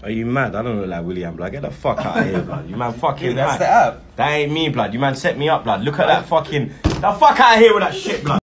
Are you mad? I don't look like Willian, blood. Get the fuck out of here, blood. You man fucking mad. That's the app. That ain't me, blood. You man set me up, blood. Look at that fucking... The fuck out of here with that shit, blood.